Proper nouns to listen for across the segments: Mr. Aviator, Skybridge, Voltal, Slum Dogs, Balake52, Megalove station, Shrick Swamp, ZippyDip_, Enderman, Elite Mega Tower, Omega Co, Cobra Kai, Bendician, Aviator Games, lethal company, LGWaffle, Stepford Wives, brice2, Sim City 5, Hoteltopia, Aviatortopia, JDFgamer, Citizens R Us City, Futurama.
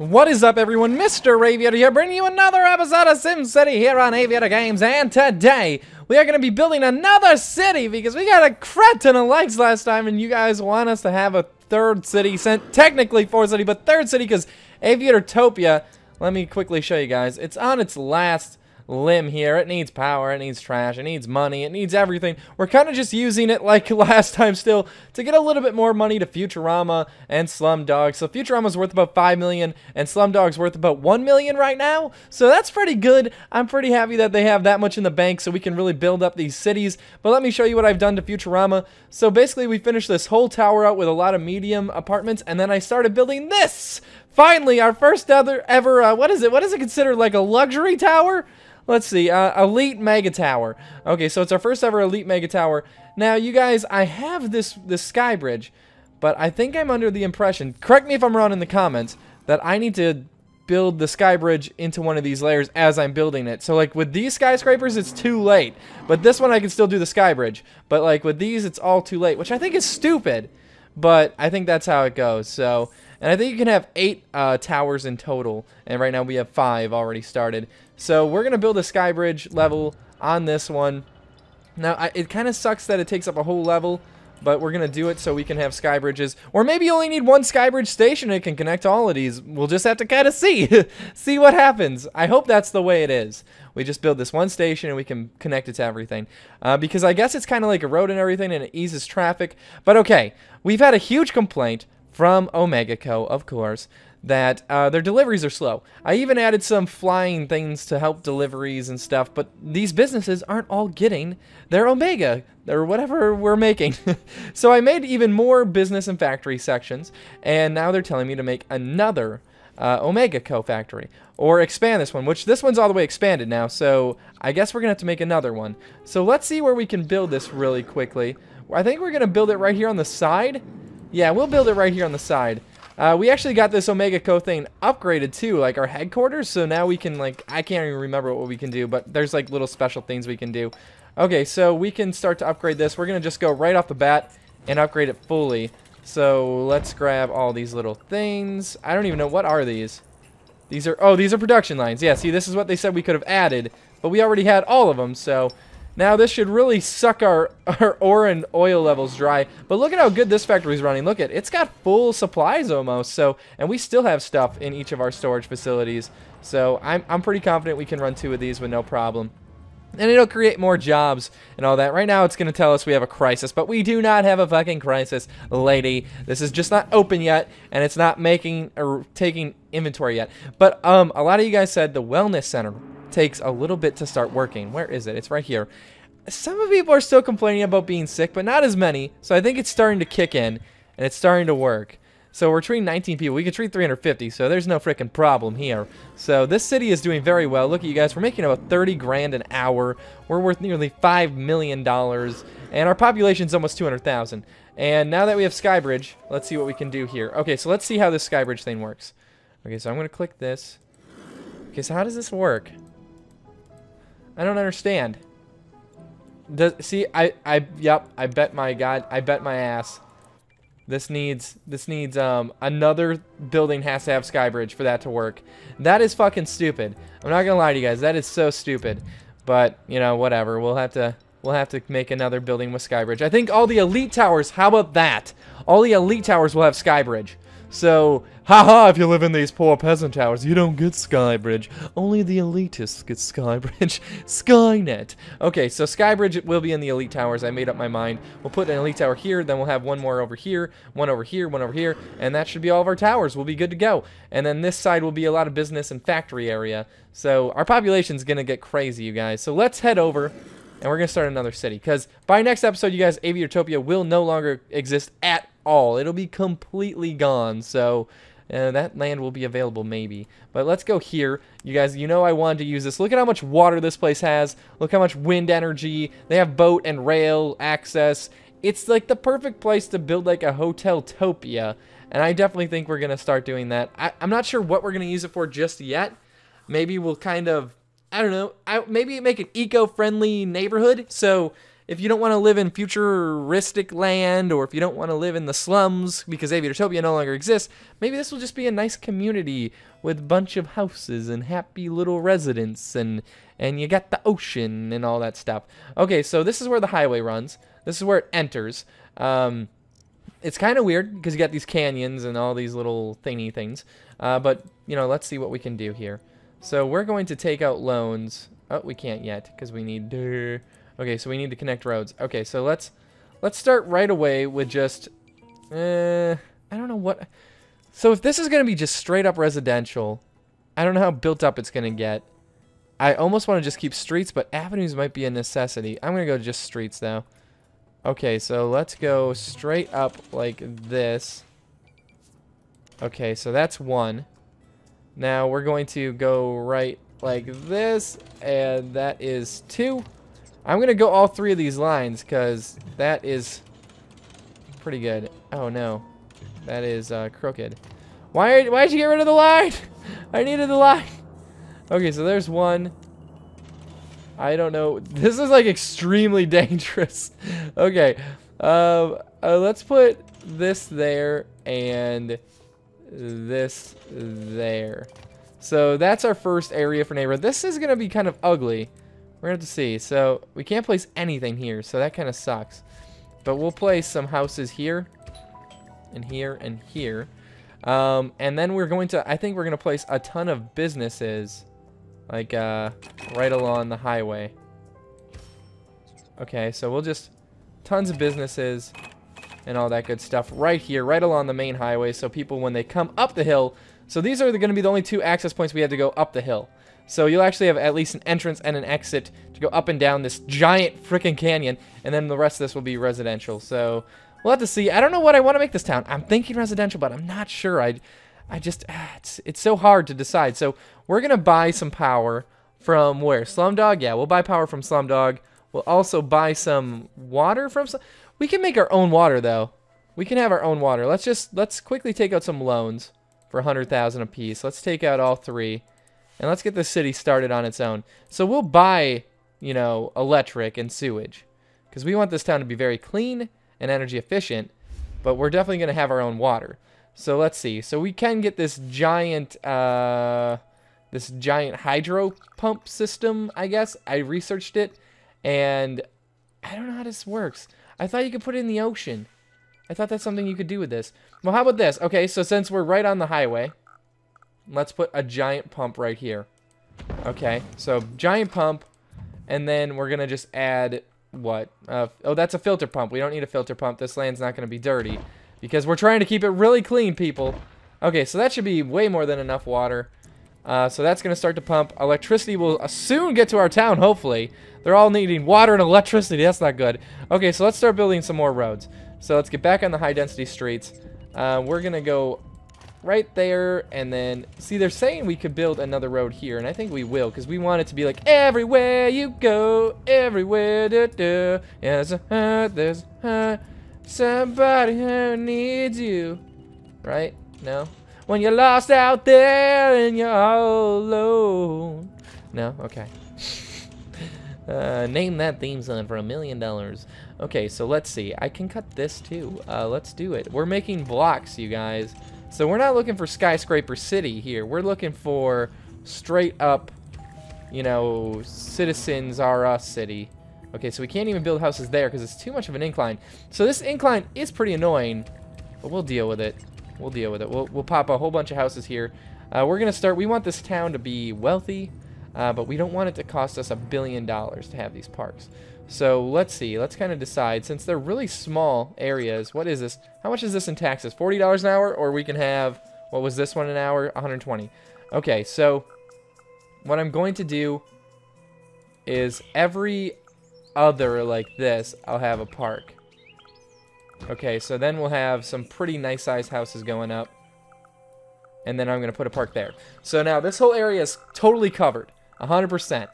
What is up, everyone? Mr. Aviator here, bringing you another episode of Sim City here on Aviator Games, and today we are going to be building another city because we got a crap ton of likes last time and you guys want us to have a third city, technically fourth city, but third city because Aviatortopia, let me quickly show you guys, it's on its last limb here. It needs power, it needs trash, it needs money, it needs everything. We're kind of just using it like last time still to get a little bit more money to Futurama and Slum Dogs. So Futurama's worth about 5 million and Slum Dogs worth about 1 million right now. So that's pretty good. I'm pretty happy that they have that much in the bank so we can really build up these cities. But let me show you what I've done to Futurama. So basically we finished this whole tower out with a lot of medium apartments and then I started building this. Finally, our first ever, what is it considered, like a luxury tower? Let's see, Elite Mega Tower. Okay, so it's our first ever Elite Mega Tower. Now, you guys, I have this Skybridge, but I think I'm under the impression, correct me if I'm wrong in the comments, that I need to build the Skybridge into one of these layers as I'm building it. So, like, with these skyscrapers, it's too late. But this one, I can still do the Skybridge. But, like, with these, it's all too late, which I think is stupid. But I think that's how it goes, so... And I think you can have 8 towers in total, and right now we have 5 already started. So we're going to build a Skybridge level on this one. Now, it kind of sucks that it takes up a whole level, but we're going to do it so we can have Skybridges. Or maybe you only need one Skybridge station and it can connect to all of these. We'll just have to kind of see what happens. I hope that's the way it is. We just build this one station and we can connect it to everything. Because I guess it's kind of like a road and everything, and it eases traffic. But okay, we've had a huge complaint from Omega Co, of course, that their deliveries are slow. I even added some flying things to help deliveries and stuff, but these businesses aren't all getting their Omega, or whatever we're making. So I made even more business and factory sections, and now they're telling me to make another Omega Co factory, or expand this one, which this one's all the way expanded now, so I guess we're going to have to make another one. So let's see where we can build this really quickly. I think we're going to build it right here on the side. Yeah, we'll build it right here on the side. We actually got this Omega Co thing upgraded too, like our headquarters, so now we can, like, I can't even remember what we can do, but there's like little special things we can do. Okay, so we can start to upgrade this. We're going to just go right off the bat and upgrade it fully. So let's grab all these little things. I don't even know, what are these? These are, oh, these are production lines. Yeah, see, this is what they said we could have added, but we already had all of them, so... Now this should really suck our ore and oil levels dry, but look at how good this factory's running. Look at, it's got full supplies almost, so, and we still have stuff in each of our storage facilities, so I'm pretty confident we can run 2 of these with no problem. And it'll create more jobs and all that. Right now it's going to tell us we have a crisis, but we do not have a fucking crisis, lady. This is just not open yet, and it's not making or taking inventory yet. But a lot of you guys said the wellness center takes a little bit to start working. Where is it? It's right here. Some of people are still complaining about being sick, but not as many, so I think it's starting to kick in and it's starting to work. So we're treating 19 people. We can treat 350, so there's no freaking problem here. So this city is doing very well. Look at you guys. We're making about 30 grand an hour. We're worth nearly $5 million, and our population's almost 200,000. And now that we have Skybridge, let's see what we can do here. Okay, so let's see how this Skybridge thing works. Okay, so I'm going to click this. Okay, so how does this work? I don't understand. I bet my God, I bet my ass. This needs, another building has to have Skybridge for that to work. That is fucking stupid. I'm not gonna lie to you guys, that is so stupid. But, you know, whatever, we'll have to make another building with Skybridge. I think all the elite towers, how about that? All the elite towers will have Skybridge. So, haha, if you live in these poor peasant towers, you don't get Skybridge. Only the elitists get Skybridge. Skynet. Okay, so Skybridge will be in the elite towers. I made up my mind. We'll put an elite tower here, then we'll have one more over here, one over here, one over here, and that should be all of our towers. We'll be good to go. And then this side will be a lot of business and factory area. So our population's going to get crazy, you guys. So let's head over, and we're going to start another city. Because by next episode, you guys, Aviatortopia will no longer exist at all. It'll be completely gone, so that land will be available maybe. But let's go here. You guys, you know I wanted to use this. Look at how much water this place has. Look how much wind energy. They have boat and rail access. It's like the perfect place to build like a Hoteltopia, and I definitely think we're going to start doing that. I'm not sure what we're going to use it for just yet. Maybe we'll kind of, I don't know, maybe make an eco-friendly neighborhood, so... if you don't want to live in futuristic land, or if you don't want to live in the slums because Aviatortopia no longer exists, maybe this will just be a nice community with a bunch of houses and happy little residents, and you got the ocean and all that stuff. Okay, so this is where the highway runs. This is where it enters. It's kind of weird because you got these canyons and all these little thingy things. But, you know, let's see what we can do here. So we're going to take out loans. Oh, we can't yet because we need... Okay, so we need to connect roads. Okay, so let's start right away with just... I don't know what... So if this is going to be just straight up residential, I don't know how built up it's going to get. I almost want to just keep streets, but avenues might be a necessity. I'm going to go just streets though. Okay, so let's go straight up like this. Okay, so that's one. Now we're going to go right like this, and that is two. I'm going to go all three of these lines because that is pretty good. Oh no, that is crooked. Why did you get rid of the line? I needed the line. Okay, so there's one. I don't know. This is like extremely dangerous. Okay. Let's put this there and this there. So that's our first area for neighborhood. This is going to be kind of ugly. We're going to have to see. So we can't place anything here. So that kind of sucks. But we'll place some houses here and here and here. And then we're going to, I think we're going to place a ton of businesses. Like, right along the highway. Okay, so we'll just... Tons of businesses and all that good stuff right here, right along the main highway. So people, when they come up the hill... So these are going to be the only two access points we have to go up the hill. So you'll actually have at least an entrance and an exit to go up and down this giant freaking canyon. And then the rest of this will be residential. So we'll have to see. I don't know what I want to make this town. I'm thinking residential, but I'm not sure. I just, it's so hard to decide. So we're going to buy some power from where? Slumdog? Yeah, we'll buy power from Slumdog. We'll also buy some water from, we can make our own water though. We can have our own water. Let's quickly take out some loans for 100,000 apiece. Let's take out all three and let's get the city started on its own. So we'll buy, you know, electric and sewage because we want this town to be very clean and energy efficient, but we're definitely going to have our own water. So let's see. So we can get this giant hydro pump system, I guess. I researched it, and I don't know how this works. I thought you could put it in the ocean. I thought that's something you could do with this. Well, how about this? Okay, so since we're right on the highway, let's put a giant pump right here. Okay, so giant pump, and then we're going to just add what? Oh, that's a filter pump. We don't need a filter pump. This land's not going to be dirty. Because we're trying to keep it really clean, people. Okay, so that should be way more than enough water. So that's going to start to pump. Electricity will soon get to our town, hopefully. They're all needing water and electricity. That's not good. Okay, so let's start building some more roads. So let's get back on the high-density streets. We're going to go right there. And then, see, they're saying we could build another road here. And I think we will, because we want it to be like, everywhere you go, everywhere. Da, da. Yes, there's... somebody who needs you, right? No, when you're lost out there and you're all alone. No, okay. Name that theme song for $1 million. Okay, so let's see. I can cut this too. Let's do it. We're making blocks, you guys. So we're not looking for skyscraper city here. We're looking for straight up, you know, Citizens R Us City. Okay, so we can't even build houses there because it's too much of an incline. So this incline is pretty annoying, but we'll deal with it. We'll deal with it. We'll pop a whole bunch of houses here. We're going to start... We want this town to be wealthy, but we don't want it to cost us $1 billion to have these parks. So let's see. Let's kind of decide. Since they're really small areas, what is this? How much is this in taxes? $40 an hour? Or we can have... What was this one an hour? $120. Okay, so what I'm going to do is every... other like this, I'll have a park. Okay, so then we'll have some pretty nice sized houses going up, and then I'm gonna put a park there. So now this whole area is totally covered 100%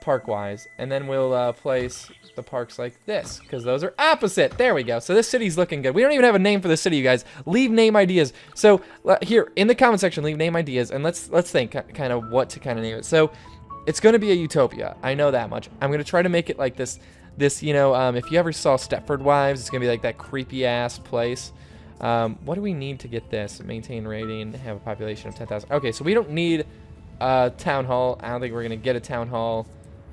park wise, and then we'll place the parks like this because those are opposite. There we go. So this city's looking good. We don't even have a name for the city, you guys. Leave name ideas. So here in the comment section, leave name ideas, and let's think kind of what to kind of name it. So it's going to be a utopia. I know that much. I'm going to try to make it like this this, you know, if you ever saw Stepford Wives, it's going to be like that creepy-ass place. What do we need to get this? Maintain rating, have a population of 10,000. Okay, so we don't need a town hall. I don't think we're going to get a town hall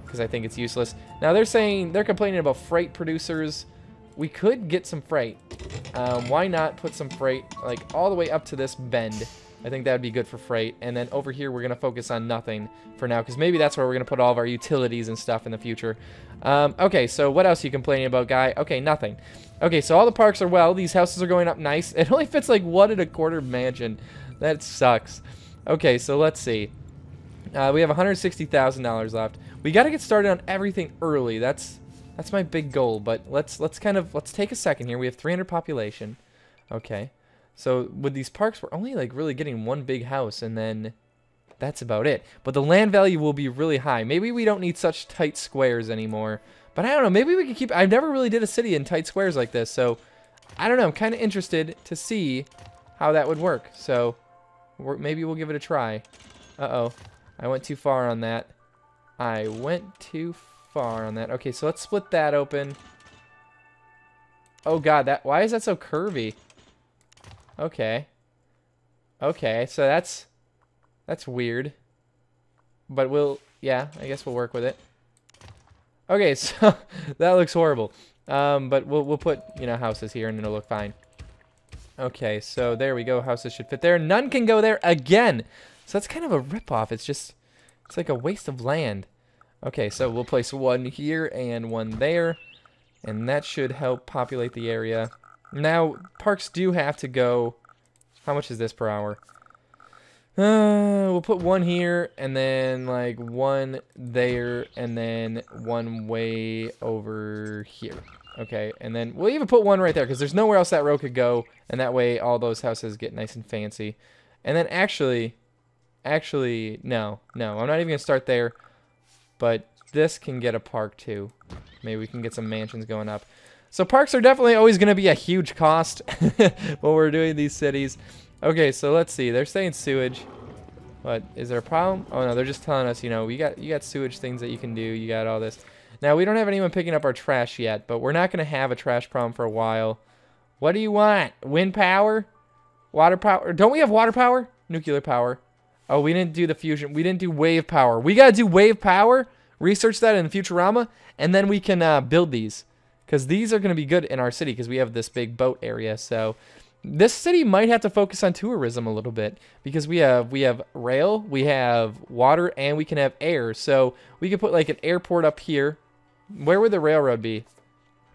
because I think it's useless. Now, they're saying, they're complaining about freight producers. We could get some freight. Why not put some freight, like, all the way up to this bend? I think that would be good for freight. And then over here, we're going to focus on nothing for now, because maybe that's where we're going to put all of our utilities and stuff in the future. Okay, so what else are you complaining about, guy? Okay, nothing. Okay, so all the parks are well. These houses are going up nice. It only fits, like, 1 1/4 mansion. That sucks. Okay, so let's see. We have $160,000 left. We got to get started on everything early. That's my big goal, but let's take a second here. We have 300 population. Okay. So with these parks, we're only like really getting one big house, and then that's about it. But the land value will be really high. Maybe we don't need such tight squares anymore. But I don't know. Maybe we could keep... I've never really did a city in tight squares like this, so I don't know. I'm kind of interested to see how that would work. So maybe we'll give it a try. Uh-oh. I went too far on that. I went too far on that. Okay, so let's split that open. Oh, God. Why is that so curvy? Okay. Okay, so that's weird. But yeah, I guess we'll work with it. Okay, so that looks horrible. But we'll put, you know, houses here and it'll look fine. Okay, so there we go. Houses should fit there. None can go there again. So that's kind of a ripoff. It's like a waste of land. Okay, so we'll place one here and one there. And that should help populate the area. Now, parks do have to go... How much is this per hour? We'll put one here, and then, like, one there, and then one way over here. Okay, and then we'll even put one right there, because there's nowhere else that row could go, and that way all those houses get nice and fancy. And then actually, no, I'm not even going to start there, but this can get a park, too. Maybe we can get some mansions going up. So parks are definitely always going to be a huge cost when we're doing these cities. Okay, so let's see. They're saying sewage. What? Is there a problem? Oh, no, they're just telling us, you know, you got sewage things that you can do. You got all this. Now, we don't have anyone picking up our trash yet, but we're not going to have a trash problem for a while. What do you want? Wind power? Water power? Don't we have water power? Nuclear power. Oh, we didn't do the fusion. We didn't do wave power. We got to do wave power. Research that in Futurama, and then we can build these. Because these are going to be good in our city because we have this big boat area. So this city might have to focus on tourism a little bit because we have rail, we have water, and we can have air. So we could put like an airport up here. Where would the railroad be?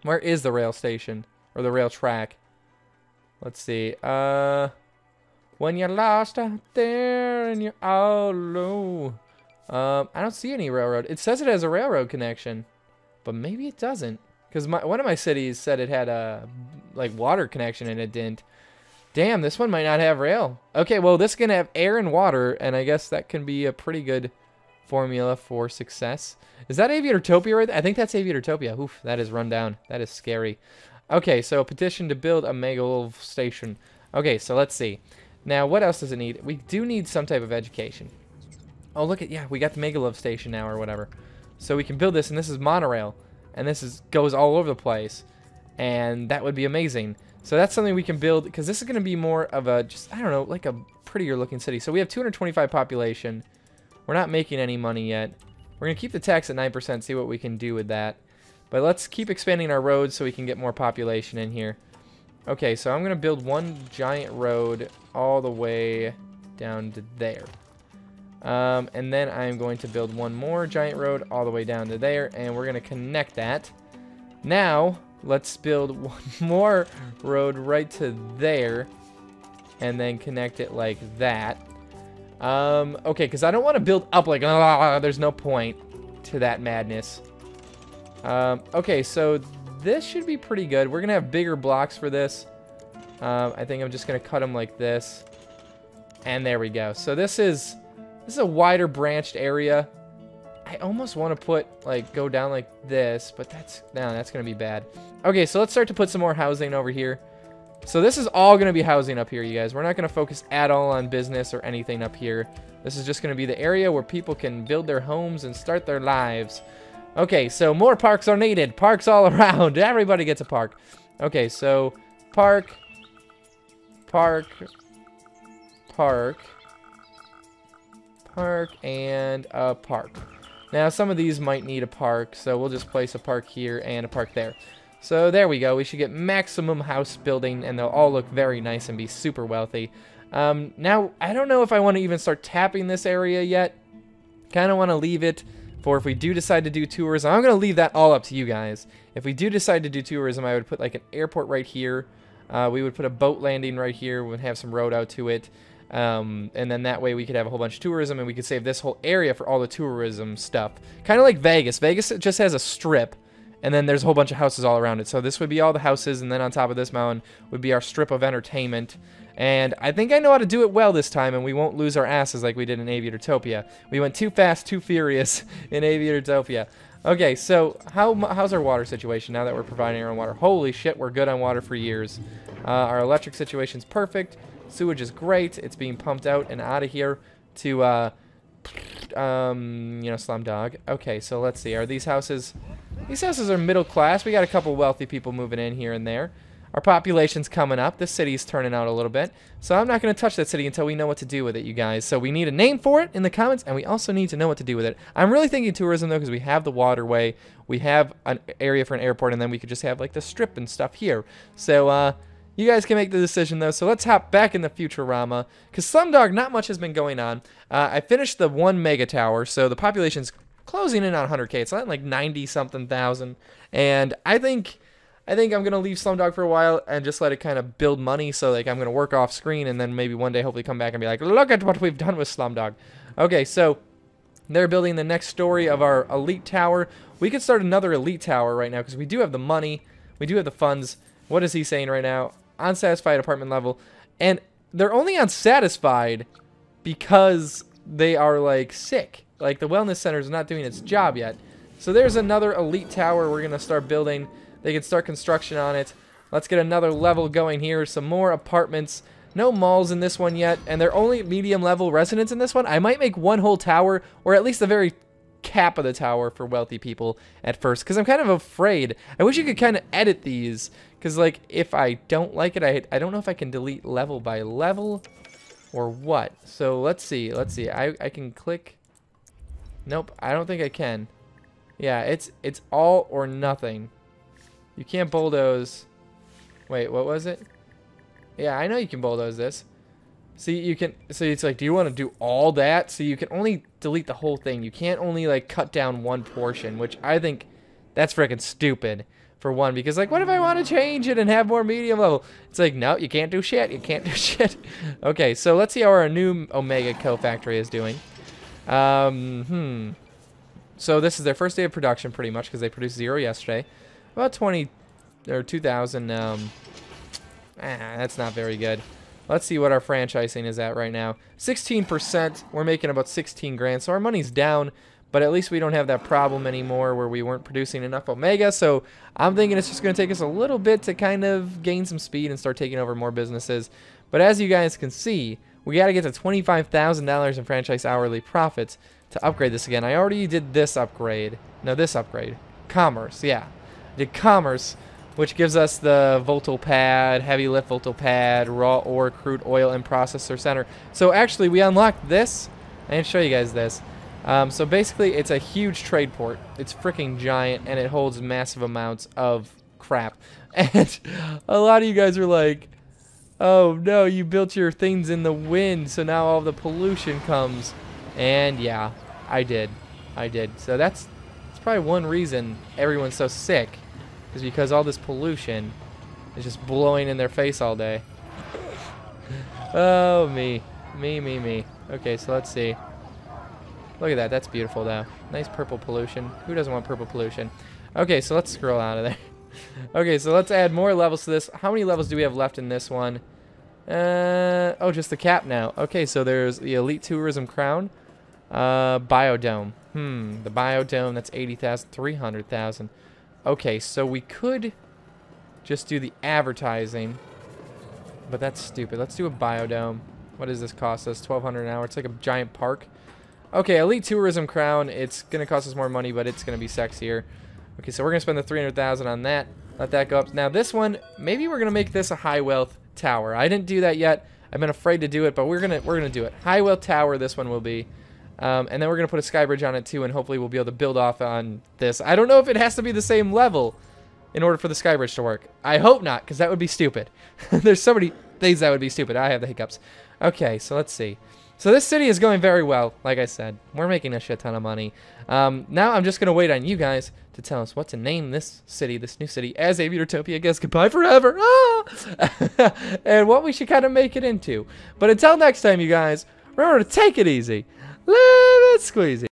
Where is the rail station or the rail track? Let's see. When you're lost out there and you're all alone. I don't see any railroad. It says it has a railroad connection, but maybe it doesn't. Because one of my cities said it had a, like, water connection, and it didn't. Damn, this one might not have rail. Okay, well, this is going to have air and water, and I guess that can be a pretty good formula for success. Is that Aviatortopia right there? I think that's Aviatortopia. Oof, that is run down. That is scary. Okay, so a petition to build a Megalove station. Okay, so let's see. Now, what else does it need? We do need some type of education. Oh, look at, yeah, we got the Megalove station now or whatever. So we can build this, and this is monorail. And this goes all over the place, and that would be amazing. So that's something we can build, because this is going to be more of a, just, I don't know, like a prettier-looking city. So we have 225 population. We're not making any money yet. We're going to keep the tax at 9%, see what we can do with that. But let's keep expanding our roads so we can get more population in here. Okay, so I'm going to build one giant road all the way down to there. And then I'm going to build one more giant road all the way down to there, and we're going to connect that. Now, let's build one more road right to there, and then connect it like that. Okay, because I don't want to build up like, there's no point to that madness. Okay, so this should be pretty good. We're going to have bigger blocks for this. I think I'm just going to cut them like this. And there we go. So this is a wider branched area. I almost want to put, like, go down like this, but that's going to be bad. Okay, so let's start to put some more housing over here. So this is all going to be housing up here, you guys. We're not going to focus at all on business or anything up here. This is just going to be the area where people can build their homes and start their lives. Okay, so more parks are needed. Parks all around. Everybody gets a park. Okay, so park, park, park, park, and a park. Now, some of these might need a park, so we'll just place a park here and a park there. So there we go. We should get maximum house building, and they'll all look very nice and be super wealthy. Now, I don't know if I want to even start tapping this area yet. Kind of want to leave it for if we do decide to do tourism. I'm going to leave that all up to you guys. If we do decide to do tourism, I would put like an airport right here. We would put a boat landing right here. We would have some road out to it. And then that way we could have a whole bunch of tourism, and we could save this whole area for all the tourism stuff. Kind of like Vegas. Vegas just has a strip, and then there's a whole bunch of houses all around it. So this would be all the houses, and then on top of this mountain would be our strip of entertainment. And I think I know how to do it well this time, and we won't lose our asses like we did in Aviatortopia. We went too fast, too furious in Aviatortopia. Okay, so how's our water situation now that we're providing our own water? Holy shit, we're good on water for years. Our electric situation's perfect. Sewage is great. It's being pumped out and out of here to, you know, Slum Dog. Okay, so let's see. Are these houses... These houses are middle class. We got a couple wealthy people moving in here and there. Our population's coming up. This city's turning out a little bit. So I'm not going to touch that city until we know what to do with it, you guys. So we need a name for it in the comments, and we also need to know what to do with it. I'm really thinking tourism, though, because we have the waterway. We have an area for an airport, and then we could just have, like, the strip and stuff here. So, you guys can make the decision, though, so let's hop back in the Futurama. Because Slumdog, not much has been going on. I finished the one Mega Tower, so the population's closing in on 100K. It's like 90-something thousand. And I think I'm going to leave Slumdog for a while and just let it kind of build money. So, like, I'm going to work off screen and then maybe one day hopefully come back and be like, look at what we've done with Slumdog. Okay, so they're building the next story of our Elite Tower. We could start another Elite Tower right now because we do have the money. We do have the funds. What is he saying right now? Unsatisfied apartment level, and they're only unsatisfied because they are like sick. Like the wellness center is not doing its job yet. So there's another Elite Tower we're gonna start building. They can start construction on it. Let's get another level going here. Some more apartments. No malls in this one yet, and they're only medium level residents in this one. I might make one whole tower, or at least the very cap of the tower for wealthy people at first, because I'm kind of afraid. I wish you could kind of edit these, because like if I don't like it, I don't know if I can delete level by level or what. So let's see. I can click. Nope, I don't think I can. Yeah, it's all or nothing. You can't bulldoze. Wait, what was it? Yeah, I know you can bulldoze this. See, you can, so it's like, do you want to do all that? So you can only delete the whole thing. You can't only, like, cut down one portion, which I think that's freaking stupid, for one. Because, like, what if I want to change it and have more medium level? It's like, no, you can't do shit. You can't do shit. Okay, so let's see how our new Omega Co factory is doing. So this is their first day of production, pretty much, because they produced 0 yesterday. About 20, or 2,000, that's not very good. Let's see what our franchising is at right now. 16%. We're making about 16 grand, so our money's down, but at least we don't have that problem anymore where we weren't producing enough Omega, so I'm thinking it's just going to take us a little bit to kind of gain some speed and start taking over more businesses. But as you guys can see, we got to get to $25,000 in franchise hourly profits to upgrade this again. I already did this upgrade. No, this upgrade. Commerce, yeah. I did commerce, which gives us the Voltal Pad, Heavy Lift Voltal Pad, Raw Ore, Crude Oil, and Processor Center. So actually, we unlocked this. I didn't show you guys this. So basically, it's a huge trade port. It's freaking giant, and it holds massive amounts of crap. And a lot of you guys are like, oh no, you built your things in the wind, so now all the pollution comes. And yeah, I did. So that's probably one reason everyone's so sick. Is because all this pollution is just blowing in their face all day. Oh, me. Okay, so let's see. Look at that. That's beautiful, though. Nice purple pollution. Who doesn't want purple pollution? Okay, so let's scroll out of there. Okay, so let's add more levels to this. How many levels do we have left in this one? Oh, just the cap now. Okay, so there's the Elite Tourism Crown. Biodome. The Biodome, that's 80,000, 300,000. Okay, so we could just do the advertising, but that's stupid. Let's do a biodome. What does this cost us? $1,200 an hour. It's like a giant park. Okay, Elite Tourism Crown. It's going to cost us more money, but it's going to be sexier. Okay, so we're going to spend the $300,000 on that. Let that go up. Now, this one, maybe we're going to make this a high wealth tower. I didn't do that yet. I've been afraid to do it, but we're gonna do it. High wealth tower, this one will be. And then we're going to put a Skybridge on it, too, and hopefully we'll be able to build off on this. I don't know if it has to be the same level in order for the Skybridge to work. I hope not, because that would be stupid. There's so many things that would be stupid. I have the hiccups. Okay, so let's see. So this city is going very well, like I said. We're making a shit ton of money. Now I'm just going to wait on you guys to tell us what to name this city, this new city, as Aviatortopia gets goodbye forever. Ah! And what we should kind of make it into. But until next time, you guys, remember to take it easy. Live it squeezy.